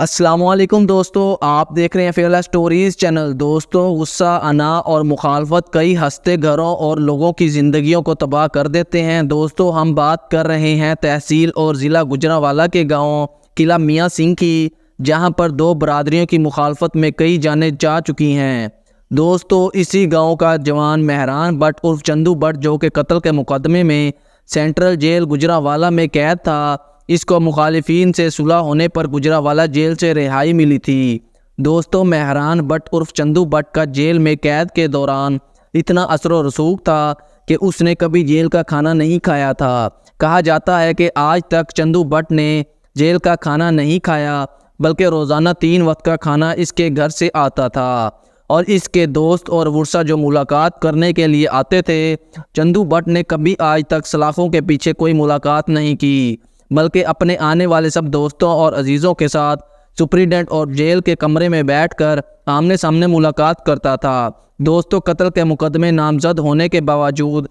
अस्सलामुअलैकुम दोस्तों, आप देख रहे हैं फेयरलेस स्टोरीज़ चैनल। दोस्तों, गुस्सा, अना और मुखालफत कई हंसते घरों और लोगों की ज़िंदगियों को तबाह कर देते हैं। दोस्तों, हम बात कर रहे हैं तहसील और ज़िला गुजरांवाला के गांव किला मियां सिंह की, जहां पर दो बरादरियों की मुखालफत में कई जानें जा चुकी हैं। दोस्तों, इसी गाँव का जवान मेहरान बट उर्फ चंदू बट, जो कि कत्ल के मुकदमे में सेंट्रल जेल गुजरांवाला में कैद था, इसको मुखालिफीन से सुलह होने पर गुजरांवाला जेल से रिहाई मिली थी। दोस्तों, मेहरान बट उर्फ चंदू बट का जेल में कैद के दौरान इतना असर रसूख था कि उसने कभी जेल का खाना नहीं खाया था। कहा जाता है कि आज तक चंदू बट ने जेल का खाना नहीं खाया, बल्कि रोज़ाना 3 वक्त का खाना इसके घर से आता था और इसके दोस्त और वर्सा जो मुलाकात करने के लिए आते थे, चंदू बट ने कभी आज तक सलाखों के पीछे कोई मुलाकात नहीं की, बल्कि अपने आने वाले सब दोस्तों और अजीज़ों के साथ सुपरिटेंडेंट और जेल के कमरे में बैठकर आमने सामने मुलाकात करता था। दोस्तों, कत्ल के मुकदमे नामजद होने के बावजूद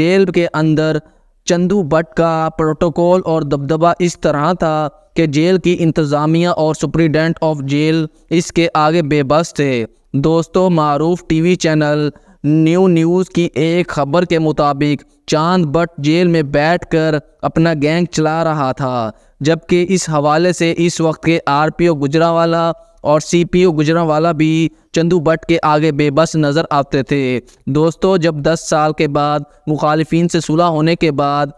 जेल के अंदर चंदू बट का प्रोटोकॉल और दबदबा इस तरह था कि जेल की इंतज़ामिया और सुपरिटेंडेंट ऑफ जेल इसके आगे बेबस थे। दोस्तों, मारूफ टीवी चैनल न्यू न्यूज़ की एक खबर के मुताबिक चांद बट जेल में बैठकर अपना गैंग चला रहा था, जबकि इस हवाले से इस वक्त के आरपीओ गुजरांवाला और सीपीओ गुजरांवाला भी चंदू बट के आगे बेबस नज़र आते थे। दोस्तों, जब 10 साल के बाद मुखालिफीन से सुलह होने के बाद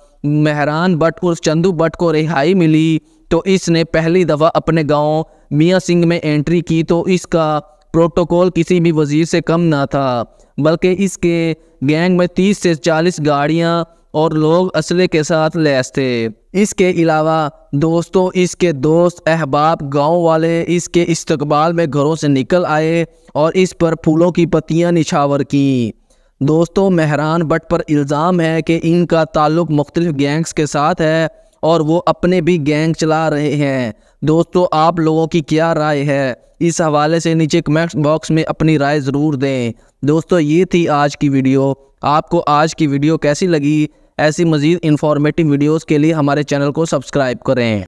मेहरान बट उर्फ चंदू बट को रिहाई मिली, तो इसने पहली दफ़ा अपने गाँव मियां सिंह में एंट्री की, तो इसका प्रोटोकॉल किसी भी वजीर से कम ना था, बल्कि इसके गैंग में 30 से 40 गाड़ियां और लोग असले के साथ लैस थे। इसके अलावा दोस्तों, इसके दोस्त अहबाब गांव वाले इसके इस्तकबाल में घरों से निकल आए और इस पर फूलों की पत्तियां निछावर कीं। दोस्तों, मेहरान बट पर इल्ज़ाम है कि इनका ताल्लुक़ मुख्तलिफ़ गैंग्स के साथ है और वो अपने भी गैंग चला रहे हैं। दोस्तों, आप लोगों की क्या राय है इस हवाले से? नीचे कमेंट बॉक्स में अपनी राय ज़रूर दें। दोस्तों, ये थी आज की वीडियो। आपको आज की वीडियो कैसी लगी? ऐसी मज़ीद इन्फॉर्मेटिव वीडियोस के लिए हमारे चैनल को सब्सक्राइब करें।